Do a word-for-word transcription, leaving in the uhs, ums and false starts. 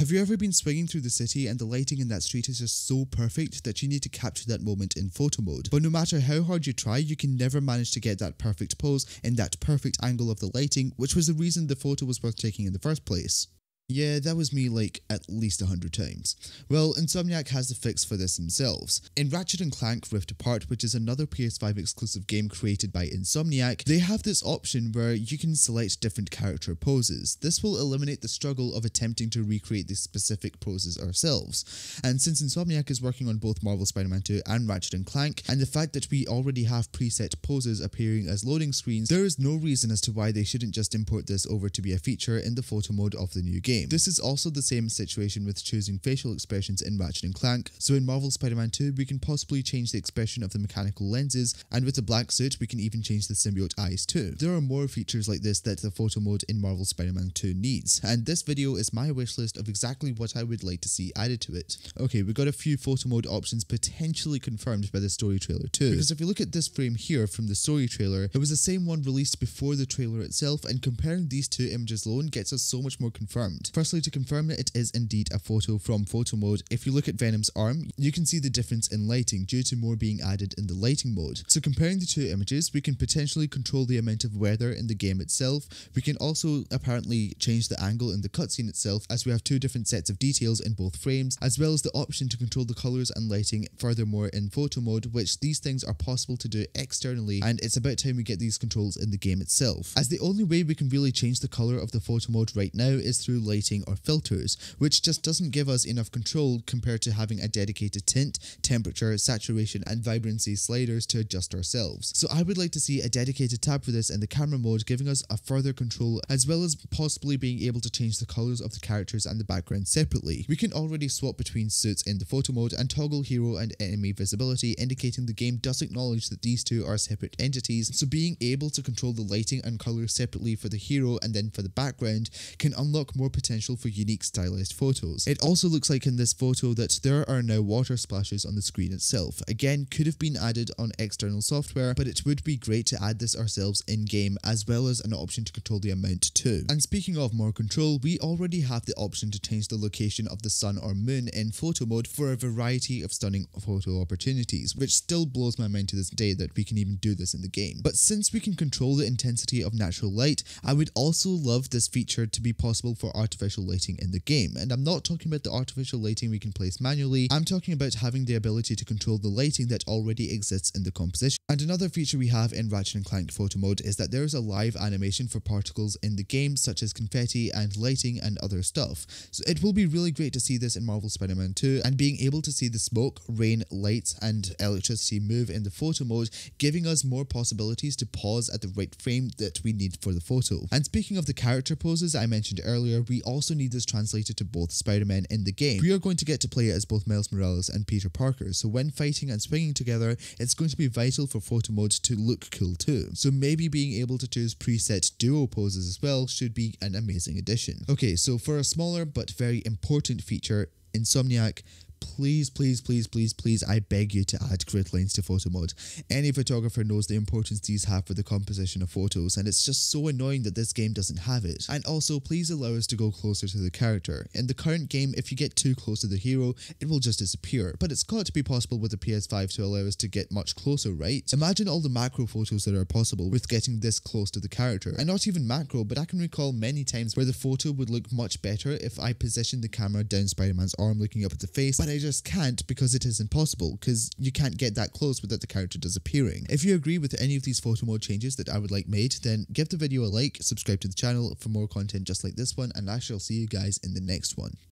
Have you ever been swinging through the city and the lighting in that street is just so perfect that you need to capture that moment in photo mode? But no matter how hard you try, you can never manage to get that perfect pose and that perfect angle of the lighting, which was the reason the photo was worth taking in the first place. Yeah, that was me like at least a hundred times. Well, Insomniac has the fix for this themselves. In Ratchet and Clank Rift Apart, which is another P S five exclusive game created by Insomniac, they have this option where you can select different character poses. This will eliminate the struggle of attempting to recreate these specific poses ourselves. And since Insomniac is working on both Marvel's Spider-Man two and Ratchet and Clank, and the fact that we already have preset poses appearing as loading screens, there is no reason as to why they shouldn't just import this over to be a feature in the photo mode of the new game. This is also the same situation with choosing facial expressions in Ratchet and Clank, so in Marvel's Spider-Man two we can possibly change the expression of the mechanical lenses, and with the black suit we can even change the symbiote eyes too. There are more features like this that the photo mode in Marvel's Spider-Man two needs, and this video is my wishlist of exactly what I would like to see added to it. Okay, we got a few photo mode options potentially confirmed by the story trailer too, because if you look at this frame here from the story trailer, it was the same one released before the trailer itself, and comparing these two images alone gets us so much more confirmed. Firstly, to confirm that it is indeed a photo from photo mode, if you look at Venom's arm, you can see the difference in lighting due to more being added in the lighting mode. So comparing the two images, we can potentially control the amount of weather in the game itself. We can also apparently change the angle in the cutscene itself, as we have two different sets of details in both frames, as well as the option to control the colours and lighting furthermore in photo mode, which these things are possible to do externally, and it's about time we get these controls in the game itself. As the only way we can really change the colour of the photo mode right now is through lighting or filters, which just doesn't give us enough control compared to having a dedicated tint, temperature, saturation and vibrancy sliders to adjust ourselves. So I would like to see a dedicated tab for this in the camera mode, giving us a further control, as well as possibly being able to change the colours of the characters and the background separately. We can already swap between suits in the photo mode and toggle hero and enemy visibility, indicating the game does acknowledge that these two are separate entities, so being able to control the lighting and colours separately for the hero and then for the background can unlock more potential for unique stylized photos. It also looks like in this photo that there are now water splashes on the screen itself. Again, could have been added on external software, but it would be great to add this ourselves in-game, as well as an option to control the amount too. And speaking of more control, we already have the option to change the location of the sun or moon in photo mode for a variety of stunning photo opportunities, which still blows my mind to this day that we can even do this in the game. But since we can control the intensity of natural light, I would also love this feature to be possible for artificial lighting in the game, and I'm not talking about the artificial lighting we can place manually, I'm talking about having the ability to control the lighting that already exists in the composition. And another feature we have in Ratchet and Clank photo mode is that there is a live animation for particles in the game, such as confetti and lighting and other stuff, so it will be really great to see this in Marvel's Spider-Man two, and being able to see the smoke, rain, lights and electricity move in the photo mode, giving us more possibilities to pause at the right frame that we need for the photo. And speaking of the character poses I mentioned earlier, we also also need this translated to both Spider-Men in the game. We are going to get to play it as both Miles Morales and Peter Parker, so when fighting and swinging together, it's going to be vital for photo mode to look cool too. So maybe being able to choose preset duo poses as well should be an amazing addition. Okay, so for a smaller but very important feature, Insomniac, please, please, please, please, please, I beg you to add grid lines to photo mode. Any photographer knows the importance these have for the composition of photos, and it's just so annoying that this game doesn't have it. And also, please allow us to go closer to the character. In the current game, if you get too close to the hero, it will just disappear, but it's got to be possible with the P S five to allow us to get much closer, right? Imagine all the macro photos that are possible with getting this close to the character. And not even macro, but I can recall many times where the photo would look much better if I positioned the camera down Spider-Man's arm looking up at the face, but I just can't because it is impossible, because you can't get that close without the character disappearing. If you agree with any of these photo mode changes that I would like made, then give the video a like, subscribe to the channel for more content just like this one, and I shall see you guys in the next one.